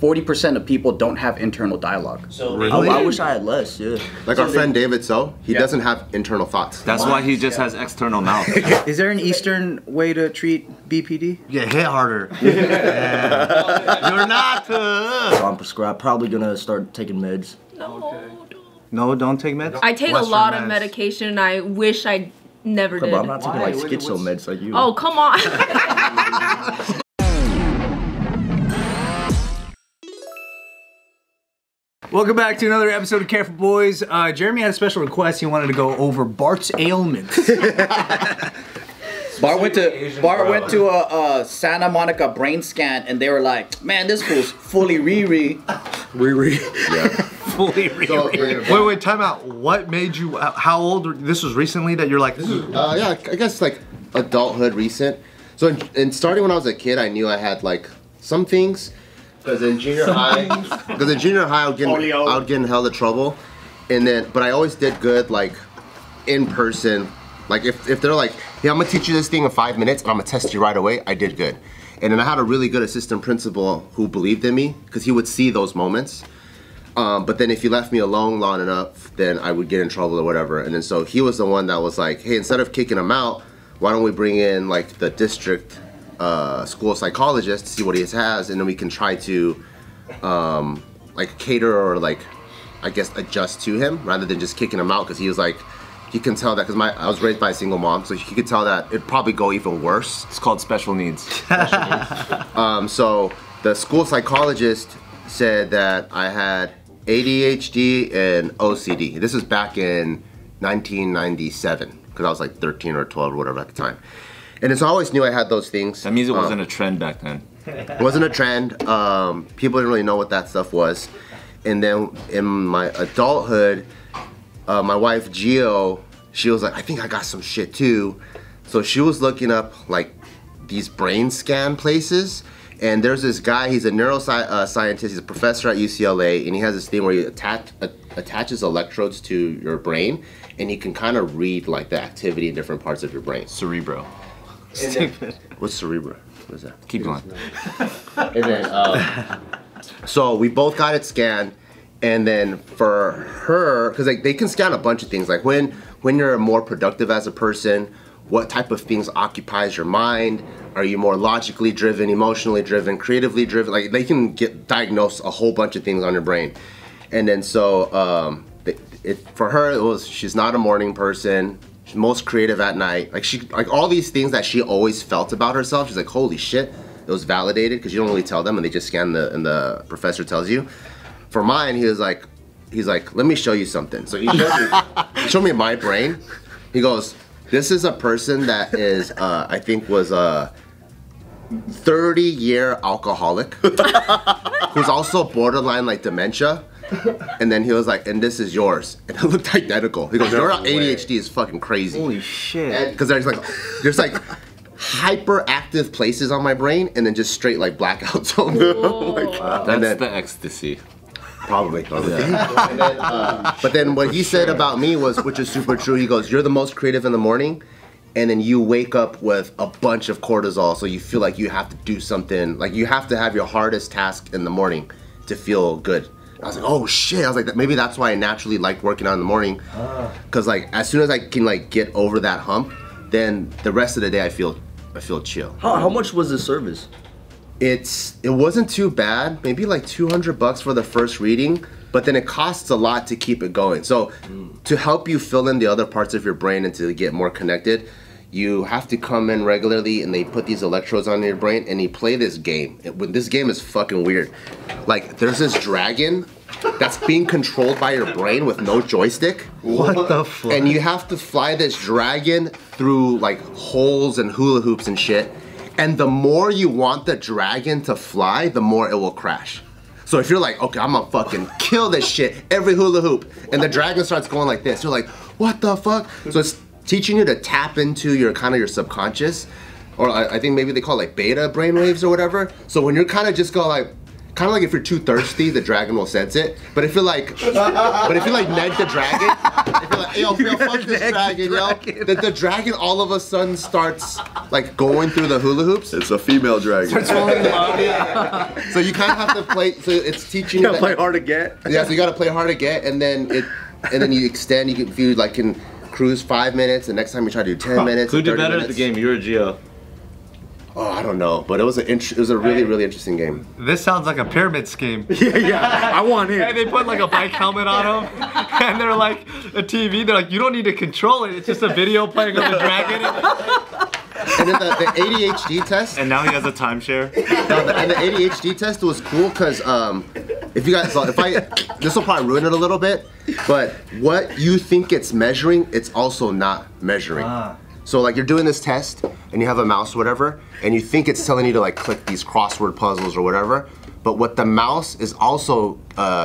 40% of people don't have internal dialogue. So really? I wish I had less, yeah. Like so our friend David So, he doesn't have internal thoughts. That's why he just has external mouth. Is there an Eastern way to treat BPD? Yeah, hit harder. Yeah. You're not. So I'm prescribed, probably gonna start taking meds. No, no, don't take meds? I take Western a lot of medication and I wish I never did. I'm not taking like schizo meds like you. Oh, come on. Welcome back to another episode of Careful Boys. Jeremy had a special request. He wanted to go over Bart's ailments. Bart went to a Santa Monica brain scan, and they were like, "Man, this fool's fully riri." Fully riri. Wait, wait, time out. What made you? How old? This was recently that you're like. This is, yeah, I guess like adulthood recent. So, and starting when I was a kid, I knew I had like some things. Because in junior high, I would get in hella trouble, and then but I always did good like in person. Like if they're like, hey, I'm gonna teach you this thing in 5 minutes, and I'm gonna test you right away, I did good. And then I had a really good assistant principal who believed in me because he would see those moments. But then if you left me alone long enough, then I would get in trouble or whatever. And then so he was the one that was like, hey, instead of kicking him out, why don't we bring in like the district school psychologist to see what he has, and then we can try to like cater or like I guess adjust to him rather than just kicking him out, because he was like, he can tell that because I was raised by a single mom, so he could tell that it'd probably go even worse. It's called special needs. So the school psychologist said that I had ADHD and OCD. This was back in 1997 because I was like 13 or 12 or whatever at the time. And it's always knew I had those things. That means it wasn't a trend back then. It wasn't a trend. People didn't really know what that stuff was. And then in my adulthood, my wife Gio, she was like, I think I got some shit too. So she was looking up like these brain scan places. And there's this guy, he's a neuroscientist, he's a professor at UCLA, and he has this thing where he attaches electrodes to your brain, and he can kind of read like the activity in different parts of your brain. Cerebro. Stupid. What's cerebro? What is that? Keep going. And then, so we both got it scanned, and then for her, because like they can scan a bunch of things, like when you're more productive as a person, what type of things occupies your mind? Are you more logically driven, emotionally driven, creatively driven? Like they can get diagnosed a whole bunch of things on your brain. And then so for her, it was she's not a morning person. She's most creative at night. Like she, like all these things that she always felt about herself, she's like, holy shit, it was validated, because you don't really tell them and they just scan and the professor tells you. For mine, he was like, let me show you something. So he showed me my brain. He goes, this is a person that is, I think was a 30-year alcoholic who's also borderline like dementia. And then he was like, and this is yours. And it looked identical. He goes, your ADHD is fucking crazy. Holy shit. Because there's like hyperactive places on my brain and then just straight like blackout zone. Oh my God. That's then, the ecstasy. Probably. Yeah. And then, but then what he said about me was, which is super true, he goes, you're the most creative in the morning, and then you wake up with a bunch of cortisol, so you feel like you have to do something, like you have to have your hardest task in the morning to feel good. I was like, oh shit, I was like, maybe that's why I naturally liked working out in the morning, because like as soon as I can like get over that hump, then the rest of the day I feel chill. How much was the service? It wasn't too bad, maybe like $200 for the first reading, but then it costs a lot to keep it going. So to help you fill in the other parts of your brain and to get more connected, you have to come in regularly and they put these electrodes on your brain and you play this game. This game is fucking weird. Like there's this dragon that's being controlled by your brain with no joystick. What the fuck? And you have to fly this dragon through like holes and hula hoops and shit. And the more you want the dragon to fly, the more it will crash. So if you're like, okay, I'm gonna fucking kill this shit, every hula hoop, and the dragon starts going like this, you're like, what the fuck? So it's teaching you to tap into your kind of your subconscious, or I think maybe they call it like beta brainwaves or whatever. So when you're kind of just go like, kind of like if you're too thirsty, the dragon will sense it. But if you're like, neg the dragon, if you're like, yo, fuck this dragon, yo, that the dragon all of a sudden starts like going through the hula hoops. It's a female dragon. So you kind of have to play. So it's teaching you. You gotta play hard to get. Yeah, so you gotta play hard to get, and then it, and then you extend. You can, if you like, can cruise 5 minutes. The next time you try to do 10 minutes. Who did better at the game? You or Gio? Oh, I don't know, but it was a really, really interesting game. This sounds like a pyramid scheme. Yeah, yeah, I want it. And they put like a bike helmet on him, and they're like, a TV, they're like, you don't need to control it, it's just a video playing on the dragon. And then the ADHD test. And now he has a timeshare. And the ADHD test was cool, because if you guys saw, this will probably ruin it a little bit, but what you think it's measuring, it's also not measuring. So like you're doing this test, and you have a mouse or whatever, and you think it's telling you to like click these crossword puzzles or whatever, but what the mouse is also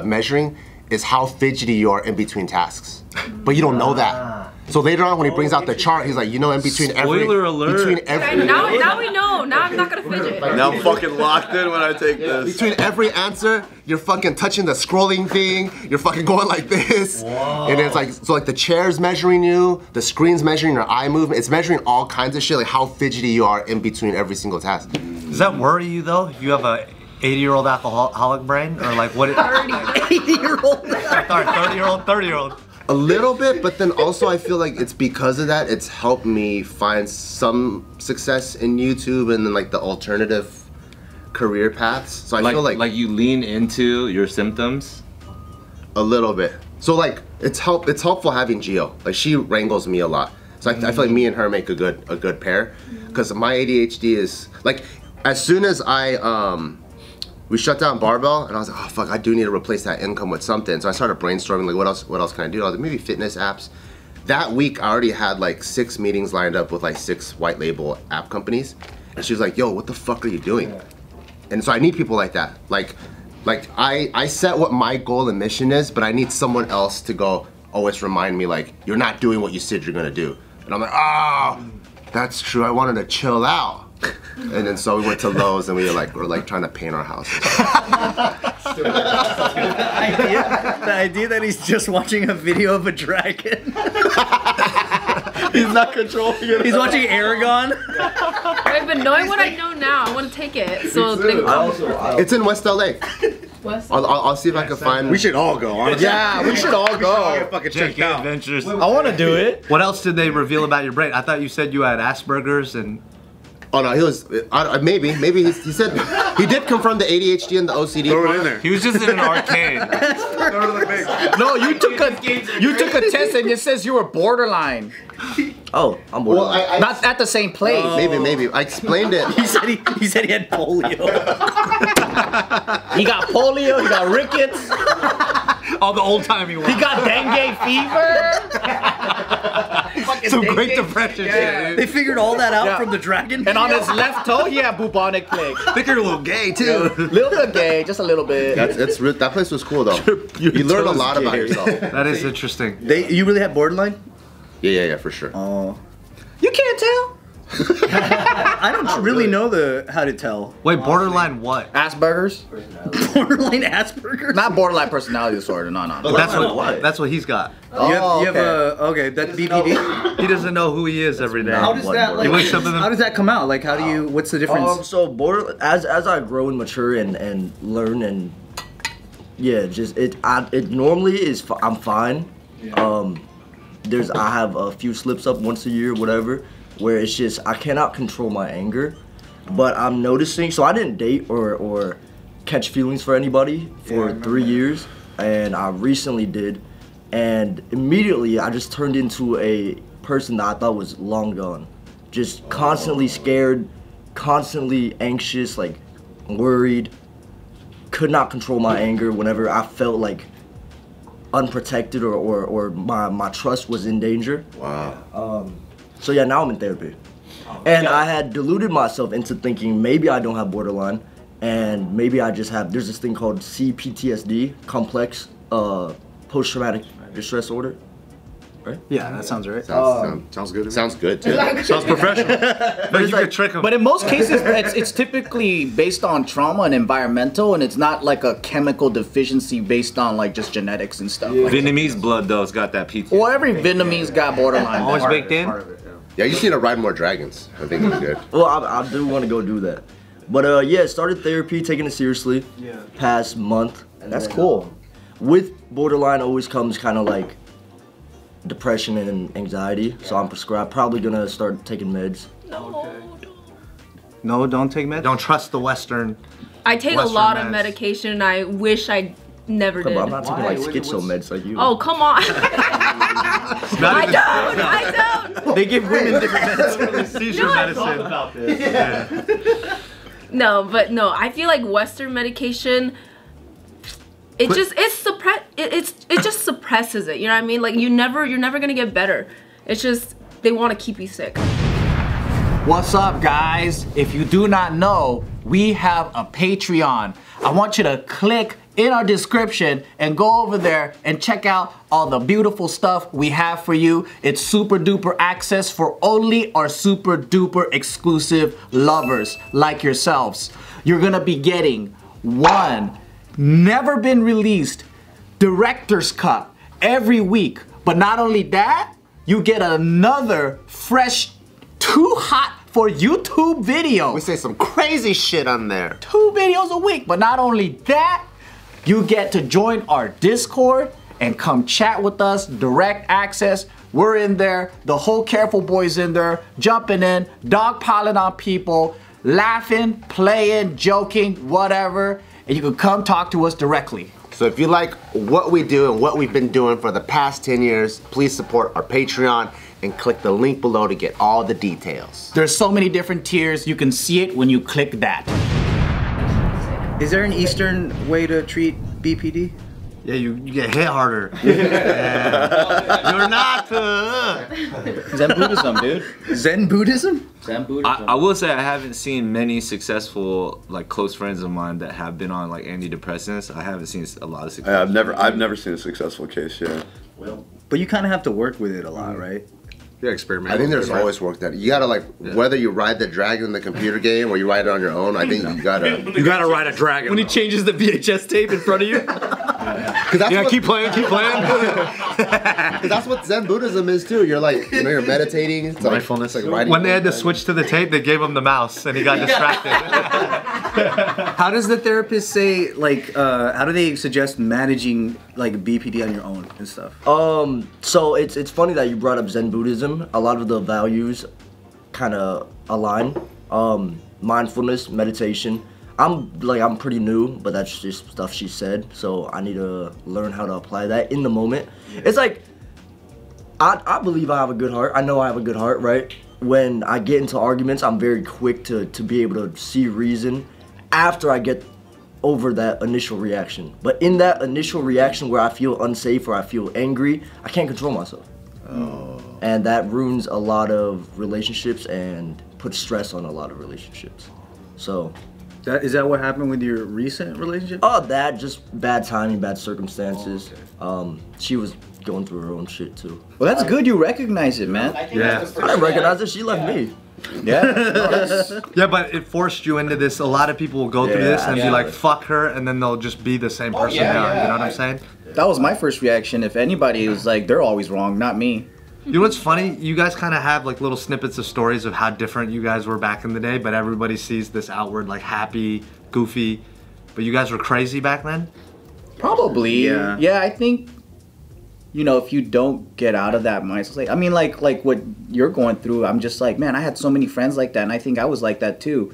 measuring is how fidgety you are in between tasks. But you don't know that. So later on when he brings out the chart, he's like, you know, in between every- now we know, now I'm not gonna fidget. Now I'm fucking locked in when I take this. Between every answer, you're fucking touching the scrolling thing, you're fucking going like this. Whoa. And it's like, so like the chair's measuring you, the screen's measuring your eye movement, it's measuring all kinds of shit, like how fidgety you are in between every single task. Does that worry you though? You have a 80-year-old alcoholic brain? Or like what- 30-year-old? 30-year-old, 30-year-old. A little bit, but then also I feel like it's because of that, it's helped me find some success in YouTube and then like the alternative career paths. So I feel like- you lean into your symptoms? A little bit. So like, it's helpful having Gio. Like she wrangles me a lot. So I feel like me and her make a good pair. Because my ADHD is, like, as soon as I, we shut down Barbell, and I was like, oh fuck, I do need to replace that income with something. So I started brainstorming, like, what else can I do? I was like, maybe fitness apps. That week, I already had like 6 meetings lined up with like 6 white label app companies. And she was like, yo, what the fuck are you doing? And so I need people like that. Like I set what my goal and mission is, but I need someone else to go, always remind me, like, you're not doing what you said you're gonna do. And I'm like, oh, that's true, I wanted to chill out. And then so we went to Lowe's and we were like trying to paint our house. The idea that he's just watching a video of a dragon. He's not controlling it. He's watching Aragon. Wait, but knowing what I know now, I want to take it. So it's in West LA. I'll see if I can find. We should all go. Honestly. Yeah, we should all go. Fucking check out. I want to do it. What else did they reveal about your brain? I thought you said you had Asperger's and. Oh no, he was, maybe he said, he did confirm the ADHD and the OCD. Throw it in there. He was just in an arcade. No, you took a test and it says you were borderline. Oh, I'm borderline. Well, not at the same place. Oh. Maybe, I explained it. He said he had polio. He got polio, he got rickets. All the old timey ones. He got dengue fever. Some Great Depression shit. They figured all that out from the dragon. And on his left toe, he had bubonic plague. Figured a little gay too. Yeah. Little bit gay, just a little bit. That place was cool though. You learned a lot about yourself. That is interesting. You really had borderline? Yeah, for sure. Oh, you can't tell. I don't really know how to tell. Wait, borderline what? Asperger's? Borderline Asperger's? Not borderline personality disorder, no. But that's what he's got. Oh, you have that's BPD? He doesn't know who he is every day. How does that come out? Like, how do you, what's the difference? As I grow and mature and learn and, yeah, just, it normally is, I'm fine. Yeah. I have a few slips up once a year, whatever. Where it's just, I cannot control my anger, but I'm noticing, so I didn't date or catch feelings for anybody for 3 years, and I recently did, and immediately I just turned into a person that I thought was long gone. Just constantly scared, constantly anxious, like worried, could not control my anger whenever I felt like unprotected or my trust was in danger. Wow. So yeah, now I'm in therapy. And I had deluded myself into thinking maybe I don't have borderline and maybe I just have, there's this thing called CPTSD, complex post-traumatic distress disorder. right? Yeah, that sounds right. Sounds good. Sounds good too. Sounds professional. But you could trick them. But in most cases, it's typically based on trauma and environmental, and it's not like a chemical deficiency based on like just genetics and stuff. Yeah. Like Vietnamese blood though, it's got that PTSD. Well, every Vietnamese got borderline. Always baked in. Yeah, you just need to ride more dragons. I think that's good. Well, I do want to go do that. But yeah, started therapy, taking it seriously. Yeah. Past month. And that's cool. With borderline always comes kind of like depression and anxiety. Yeah. So I'm prescribed. Probably gonna start taking meds. No. Okay. No, don't take meds. Don't trust the Western. I take Western a lot meds. Of medication. And I wish I never did. But I'm not taking like schizo meds like you. Oh come on. I don't. They give women different meds. Seizure medicine. I thought about this. Yeah. Yeah. No, but no, I feel like Western medication. It just suppresses it. You know what I mean? Like you're never gonna get better. It's just they want to keep you sick. What's up, guys? If you do not know, we have a Patreon. I want you to click in our description and go over there and check out all the beautiful stuff we have for you. It's super duper access for only our super duper exclusive lovers like yourselves. You're gonna be getting one never been released director's cut every week, but not only that, you get another fresh too hot for YouTube video. We say some crazy shit on there. 2 videos a week, but not only that, you get to join our Discord and come chat with us, direct access. We're in there, the whole Careful Boys in there, jumping in, dogpiling on people, laughing, playing, joking, whatever. And you can come talk to us directly. So if you like what we do and what we've been doing for the past 10 years, please support our Patreon and click the link below to get all the details. There's so many different tiers. You can see it when you click that. Is there an Eastern way to treat BPD? Yeah, you get hit harder. Yeah. You're not. Zen Buddhism, dude. Zen Buddhism? Zen Buddhism. I will say I haven't seen many successful, like, close friends of mine that have been on like antidepressants. I haven't seen a lot of success. I've never seen a successful case. Yeah. Well, but you kind of have to work with it a lot, right? Yeah, experiment. I think there's always work that you gotta like. Yeah. Whether you ride the dragon in the computer game or you ride it on your own, I think you gotta ride a dragon. When he changes the VHS tape in front of you. Yeah, keep playing. Cause that's what Zen Buddhism is too. You're like, you know, you're meditating. It's mindfulness. Like riding when they had to switch to the tape, they gave him the mouse and he got distracted. How does the therapist say, like, how do they suggest managing like BPD on your own and stuff? So it's funny that you brought up Zen Buddhism. A lot of the values kind of align. Mindfulness, meditation. I'm pretty new, but that's just stuff she said, so I need to learn how to apply that in the moment. Yeah. It's like, I believe I have a good heart. I know I have a good heart, right? When I get into arguments, I'm very quick to be able to see reason after I get over that initial reaction. But in that initial reaction where I feel unsafe or I feel angry, I can't control myself. Oh. And that ruins a lot of relationships and puts stress on a lot of relationships. So. Is that what happened with your recent relationship? Oh, that just bad timing, bad circumstances. Oh, okay. She was going through her own shit too. Well, that's good. You recognize it, man. I recognize that she left me. Yeah. Yeah, but it forced you into this. A lot of people will go through this and be like, "Fuck her," and then they'll just be the same person now. You know what I'm saying? That was my first reaction. If anybody was like, "They're always wrong," not me. You know what's funny? You guys kind of have like little snippets of stories of how different you guys were back in the day, but everybody sees this outward like happy, goofy, but you guys were crazy back then? Probably. Yeah, I think, you know, if you don't get out of that mindset, like, I mean, like what you're going through, I'm just like, man, I had so many friends like that, and I think I was like that too.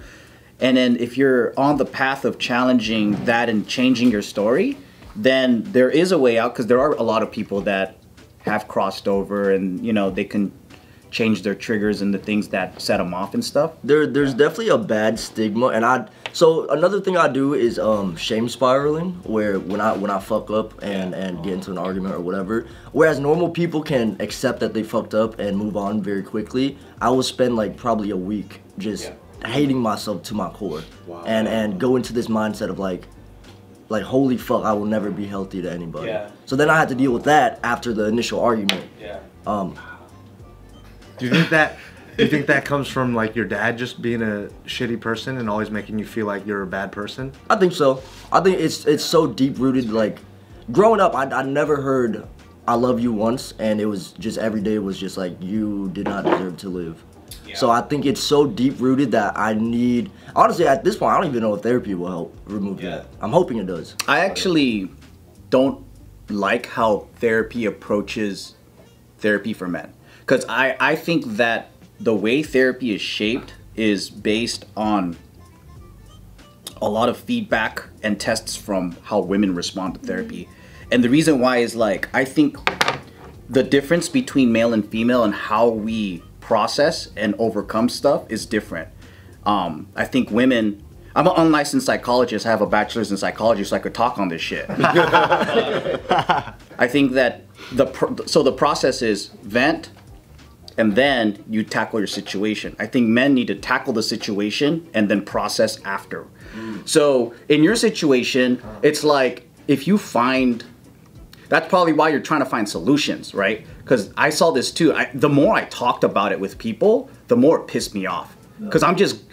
And then if you're on the path of challenging that and changing your story, then there is a way out, because there are a lot of people that have crossed over, and you know they can change their triggers and the things that set them off and stuff. There's definitely a bad stigma, and so another thing I do is shame spiraling, where when I fuck up and get into an argument or whatever, whereas normal people can accept that they fucked up and move on very quickly, I will spend like probably a week just hating myself to my core. Wow. and go into this mindset of like, holy fuck, I will never be healthy to anybody. Yeah. So then I had to deal with that after the initial argument. Yeah. Do you think that comes from like your dad just being a shitty person and always making you feel like you're a bad person? I think so. I think it's so deep rooted. Like growing up, I never heard "I love you" once, and it was just every day was just like you did not deserve to live. Yeah. So I think it's so deep rooted that I need. Honestly, at this point, I don't even know if therapy will help remove that. I'm hoping it does. I actually don't like how therapy approaches therapy for men, because I think that the way therapy is shaped is based on a lot of feedback and tests from how women respond to therapy. And the reason why is like, I think the difference between male and female and how we process and overcome stuff is different. I think women, I'm an unlicensed psychologist, I have a bachelor's in psychology, so I could talk on this shit. I think that the process is vent, and then you tackle your situation. I think men need to tackle the situation and then process after. Mm. So in your situation, it's like if you find, that's probably why you're trying to find solutions, right? Because I saw this too. The more I talked about it with people, the more it pissed me off. Because I'm just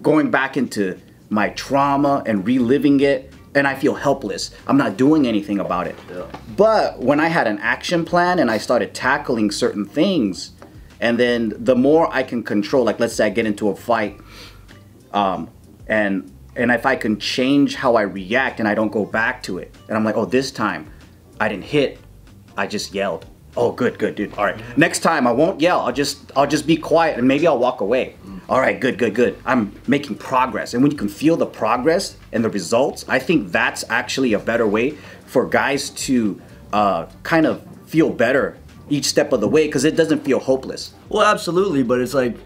going back into my trauma and reliving it, and I feel helpless. I'm not doing anything about it. Yeah. But when I had an action plan and I started tackling certain things, and then the more I can control, like let's say I get into a fight, and if I can change how I react and I don't go back to it, and I'm like, oh, this time I didn't hit, I just yelled. Oh, good, good, dude. All right, next time I won't yell. I'll just be quiet and maybe I'll walk away. All right, good, good, good. I'm making progress. And when you can feel the progress and the results, I think that's actually a better way for guys to kind of feel better each step of the way, because it doesn't feel hopeless. Well, absolutely, but it's like,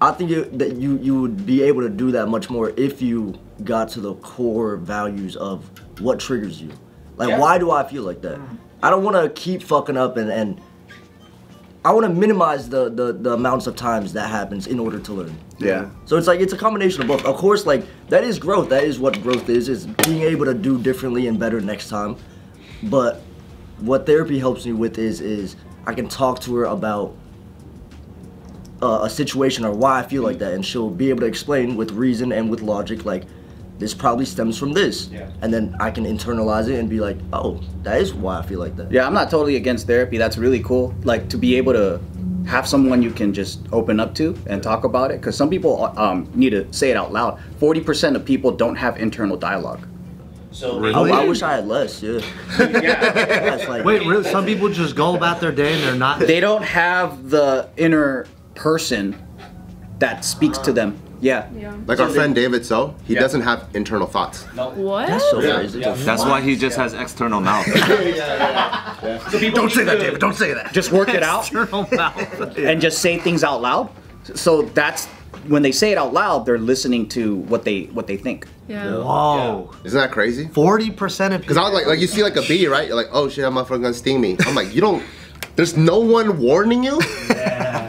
I think that you would be able to do that much more if you got to the core values of what triggers you. Like, why do I feel like that? I don't want to keep fucking up, and I want to minimize the amounts of times that happens in order to learn. Yeah. So it's like, it's a combination of both. Of course, like, that is growth. That is what growth is being able to do differently and better next time. But what therapy helps me with is I can talk to her about a situation or why I feel like that, and she'll be able to explain with reason and with logic, like, this probably stems from this. Yeah. And then I can internalize it and be like, oh, that is why I feel like that. Yeah, I'm not totally against therapy. That's really cool. Like, to be able to have someone you can just open up to and talk about it. Because some people need to say it out loud. 40% of people don't have internal dialogue. So really? Oh, I wish I had less, yeah. That's like, wait, really? Some people just go about their day and they're not. They don't have the inner person that speaks to them. Yeah. Like our friend David So, he doesn't have internal thoughts. No. What? That's so crazy. Yeah. That's why he just has external mouth. So don't say that, David, don't say that. Just work it out. External mouth. And just say things out loud. So that's, when they say it out loud, they're listening to what they think. Yeah. Whoa. Yeah. Isn't that crazy? 40% of people. Because I was like, you see like a bee, right? You're like, oh shit, that motherfucker's gonna sting me. I'm like, you don't, there's no one warning you?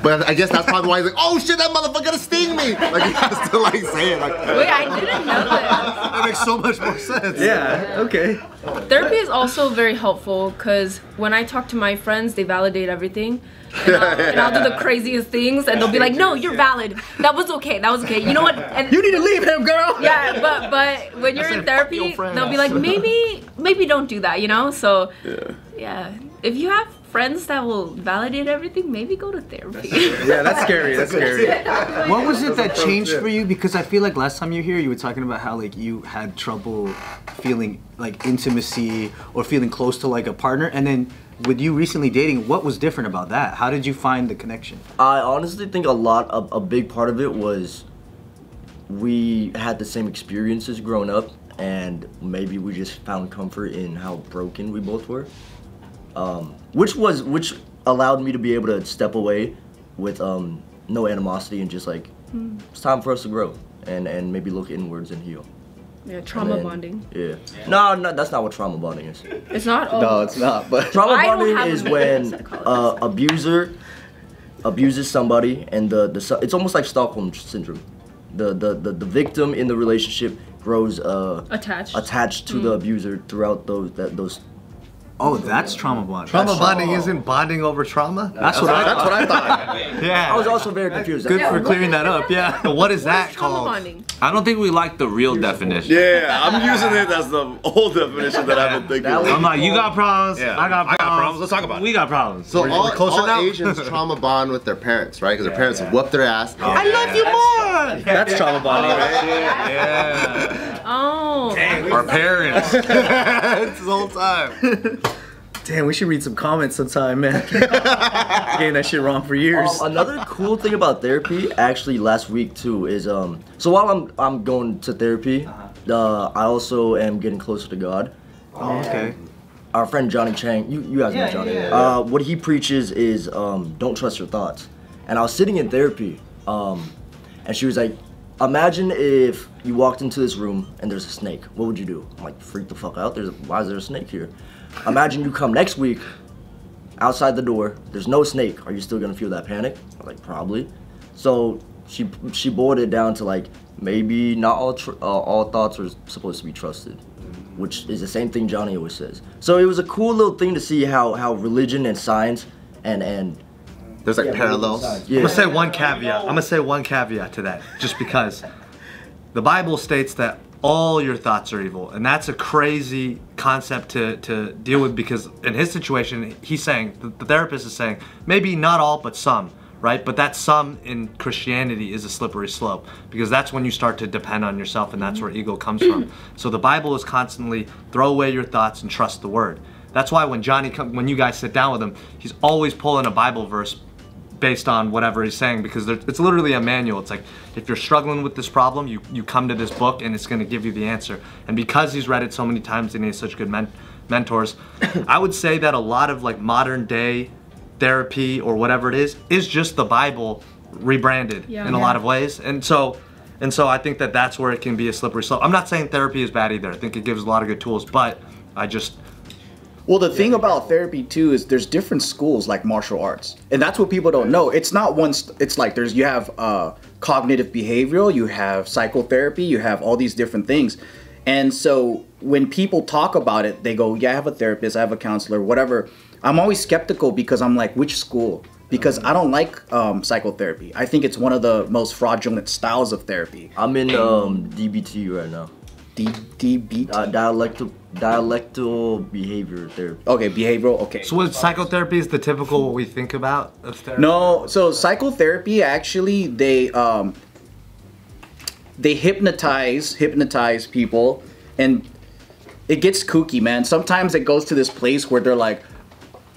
But I guess that's probably why he's like, oh shit, that motherfucker gonna sting me! Like, he has to like say it like that. Wait, I didn't know that. That makes so much more sense. Yeah, okay. Therapy is also very helpful because when I talk to my friends, they validate everything. And I'll do the craziest things and they'll be like, no, you're valid. That was okay, that was okay. You know what? And you need to leave him, girl! Yeah, but when you're in therapy, they'll be like, maybe don't do that, you know? So, yeah. If you have friends that will validate everything, maybe go to therapy. Yeah, that's scary, that's scary. What was it that changed for you? Because I feel like last time you were here, you were talking about how like you had trouble feeling like intimacy or feeling close to like a partner. And then with you recently dating, what was different about that? How did you find the connection? I honestly think a big part of it was we had the same experiences growing up, and maybe we just found comfort in how broken we both were. Which allowed me to be able to step away with no animosity and just like it's time for us to grow and maybe look inwards and heal. Yeah, trauma bonding. Yeah. No, that's not what trauma bonding is. It's not. Oh. No, it's not. But trauma bonding is when abuser abuses somebody and the it's almost like Stockholm syndrome. The victim in the relationship grows attached to the abuser throughout those Oh, that's trauma bonding. Trauma bonding isn't bonding over trauma? That's what I thought. Yeah. I was also very confused. Good for clearing that up, yeah. What is that called? I don't think we like the real definition. Yeah, I'm using it as the old definition that I've been thinking of. I'm like, you got problems, I got problems, let's talk about it. We got problems. So all Asians trauma bond with their parents, right? Because their parents have whooped their ass. I love you more! That's trauma bonding, right? Yeah. Oh. Our parents. It's the whole time. Damn, we should read some comments sometime, man. Getting that shit wrong for years. Another cool thing about therapy, actually, last week too, is so while I'm going to therapy, I also am getting closer to God. Oh, okay. Our friend Johnny Chang, you guys know Johnny. Yeah, yeah. What he preaches is don't trust your thoughts. And I was sitting in therapy, and she was like, imagine if you walked into this room and there's a snake. What would you do? I'm like, freak the fuck out. Why is there a snake here? Imagine you come next week, outside the door, there's no snake. Are you still gonna feel that panic? I'm like, probably. So she boiled it down to like, maybe not all thoughts are supposed to be trusted, which is the same thing Johnny always says. So it was a cool little thing to see how religion and science and there's like parallels. Yeah. I'm gonna say one caveat to that, just because the Bible states that all your thoughts are evil, and that's a crazy concept to deal with, because in his situation, he's saying, the therapist is saying, maybe not all, but some, right? But that some in Christianity is a slippery slope, because that's when you start to depend on yourself, and that's where ego comes from. So the Bible is constantly, throw away your thoughts and trust the word. That's why when Johnny, when you guys sit down with him, he's always pulling a Bible verse based on whatever he's saying, because it's literally a manual. It's like, if you're struggling with this problem, you come to this book and it's gonna give you the answer. And because he's read it so many times and he has such good mentors, I would say that a lot of like modern day therapy or whatever it is just the Bible rebranded in a lot of ways. And so I think that that's where it can be a slippery slope. I'm not saying therapy is bad either. I think it gives a lot of good tools, but I just, well, the thing about therapy too is there's different schools like martial arts, and that's what people don't know. It's not one. It's like you have cognitive behavioral, you have psychotherapy, you have all these different things, and so when people talk about it, they go, "Yeah, I have a therapist, I have a counselor, whatever." I'm always skeptical because I'm like, which school? Because I don't like psychotherapy. I think it's one of the most fraudulent styles of therapy. I'm in DBT right now. DBT? Dialectical behavior therapy. Okay, behavioral, okay. So what, psychotherapy is the typical what we think about of therapy? No, so psychotherapy actually, they hypnotize people, and it gets kooky, man. Sometimes it goes to this place where they're like,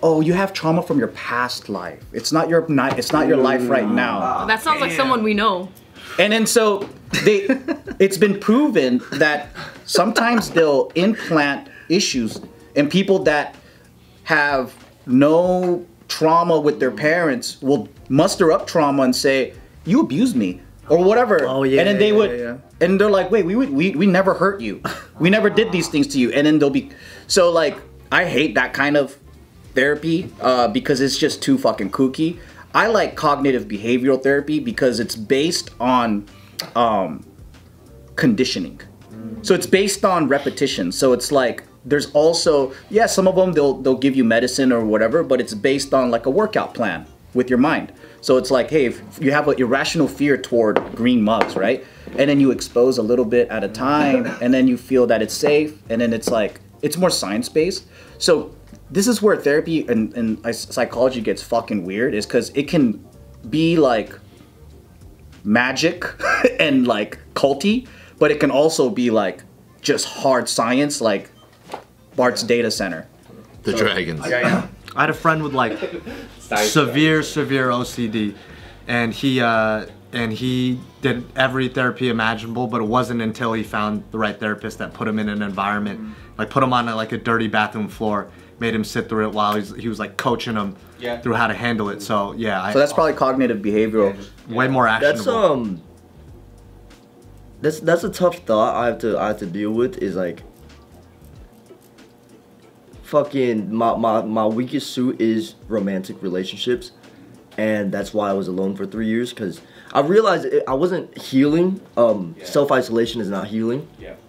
oh, you have trauma from your past life. It's not your life right now. That sounds like someone we know. And then so it's been proven that sometimes they'll implant issues in people that have no trauma with their parents will muster up trauma and say, you abused me or whatever. Oh, yeah, and then they and they're like, wait, we never hurt you. We never did these things to you. And then they'll be, so like, I hate that kind of therapy because it's just too fucking kooky. I like cognitive behavioral therapy because it's based on conditioning. So it's based on repetition. So it's like, there's also, yeah, some of them they'll give you medicine or whatever, but it's based on like a workout plan with your mind. So it's like, hey, if you have an irrational fear toward green mugs, right? And then you expose a little bit at a time, and then you feel that it's safe, and then it's like, it's more science-based. So this is where therapy and psychology gets fucking weird, is because it can be like magic and like culty, but it can also be like just hard science, like Bart's data center. The dragons. I had a friend with like severe OCD, and he did every therapy imaginable, but it wasn't until he found the right therapist that put him in an environment, like put him on like a dirty bathroom floor, made him sit through it while he was like coaching him through how to handle it. So yeah, so that's probably cognitive behavioral, way more actionable. That's a tough thought I have to deal with, is like, fucking my weakest suit is romantic relationships, and that's why I was alone for 3 years, because I realized I wasn't healing. Self-isolation is not healing.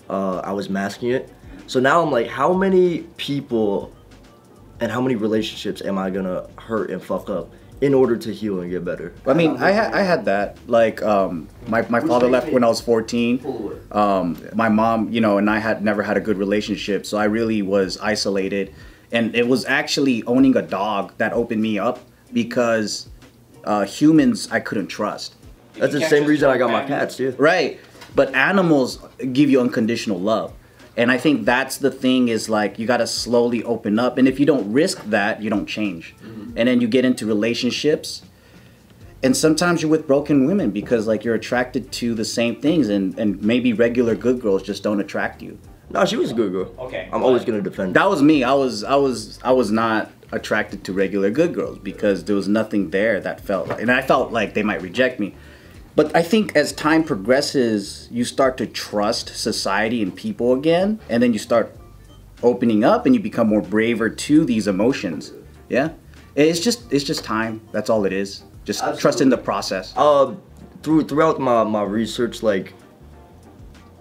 I was masking it. So now I'm like, how many people and how many relationships am I gonna hurt and fuck up in order to heal and get better? I mean, I had that. Like, my father left when I was 14. My mom, you know, and I had never had a good relationship, so I really was isolated. And it was actually owning a dog that opened me up, because humans I couldn't trust. That's the same reason I got my cats, too. Right, but animals give you unconditional love. And I think that's the thing, is like, you gotta slowly open up. And if you don't risk that, you don't change. Mm-hmm. And then you get into relationships. And sometimes you're with broken women because like you're attracted to the same things, and maybe regular good girls just don't attract you. No, she was a good girl. Okay. I'm always gonna defend her. That was me. I was not attracted to regular good girls because there was nothing there that felt like, and I felt like they might reject me. But I think as time progresses, you start to trust society and people again, and then you start opening up and you become more braver to these emotions. Yeah? It's just time. That's all it is. Just absolutely. Trust in the process. Throughout my research, like,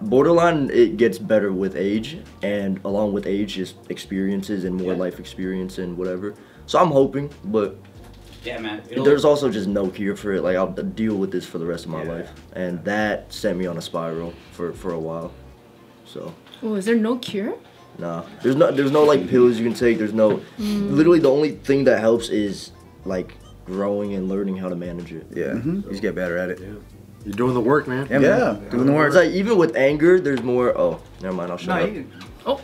borderline, it gets better with age, and along with age, just experiences and more life experience and whatever. So I'm hoping, but... yeah, man. There's also just no cure for it. Like, I'll deal with this for the rest of my life. And that sent me on a spiral for a while, so. Oh, is there no cure? Nah, there's no like pills you can take. There's no, literally the only thing that helps is like growing and learning how to manage it. Yeah, you just get better at it. Yeah. You're doing the work, man. Yeah, man. Doing the work. It's like, even with anger, there's more, oh, never mind, I'll shut up.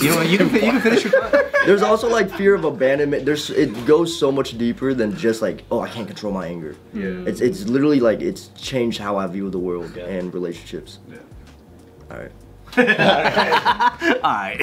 You know what, you can finish your time. There's also like fear of abandonment. It goes so much deeper than just like, oh, I can't control my anger. Yeah. It's literally like, it's changed how I view the world and relationships. Yeah. All right. All right. All right.